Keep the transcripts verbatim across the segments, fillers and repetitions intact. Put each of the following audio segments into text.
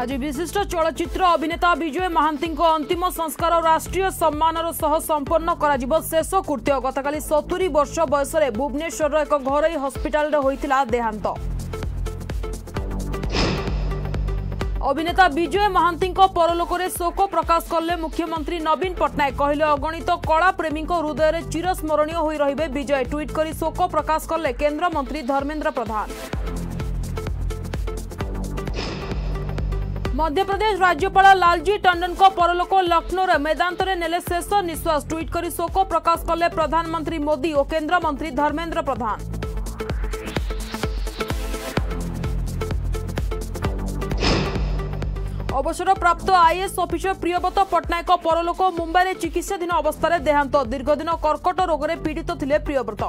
आज विशिष्ट चलचित्र अभिनेता विजय महंती अंतिम संस्कार राष्ट्रीय सम्मान सह संपन्न कर शेष कृत्य गतकाली सत्तरी वर्ष बयस भुवनेश्वर एक घर हस्पिटाल होता देहांत। अभिनेता विजय महंती परलोक में शोक प्रकाश कले मुख्यमंत्री नवीन पटनायक कहले अगणित कला प्रेमी हृदय में चिरस्मरणीय हो रही विजय ट्वीट कर शोक प्रकाश कले केन्द्रमंत्री धर्मेन्द्र प्रधान। मध्यप्रदेश राज्यपाल लालजी टंडन को परलोक लखनऊ में मेदांत नेले शेष निश्वास ट्वीट कर शोक प्रकाश कले प्रधानमंत्री मोदी और केंद्र मंत्री धर्मेन्द्र प्रधान। अवसर प्राप्त आईएएस ऑफिसर प्रियव्रत पटनायक परलोक मुंबई में चिकित्साधीन अवस्था देहांत। दीर्घदिन कर्कट रोग में पीड़ित थे प्रियव्रत।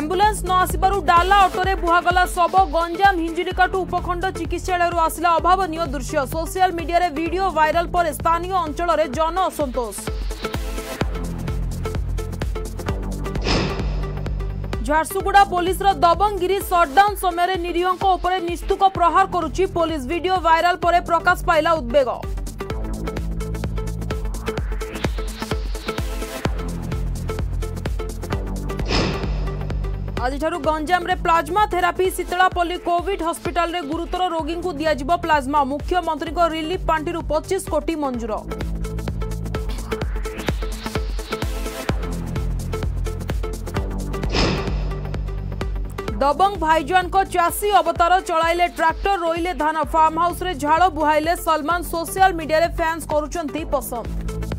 एम्बुलेंस न आसबारू डाला अटोरे बुहागला शव गंजाम हिंजिलिकाटू उपखंड चिकित्सालय आसला अभावनीय दृश्य। सोशल मीडिया रे वीडियो वायरल पर स्थानीय अंचल रे जन असंतोष। झारसुगुड़ा पुलिस रो दबंगगिरी शटडाउन समय निरीह को ऊपर निस्तुक प्रहार करुची पुलिस। वीडियो वायरल पर प्रकाश पाइला उद्वेग। आज गंजाम रे प्लाज्मा थेरापी शीतलापल्ली कोविड हॉस्पिटल रे गुरुतर रोगी को दिया प्लाज्मा। मुख्यमंत्री को रिलीफ पांठि पच्चीस कोटी मंजूर। दबंग भाईजान को चाषी अवतार चलाइले ट्रैक्टर रोइले धान। फार्म हाउस रे झाड़ बुहाइले सलमान। सोशल मीडिया रे फैंस करूचंती पसंद।